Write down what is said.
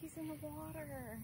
he's in the water.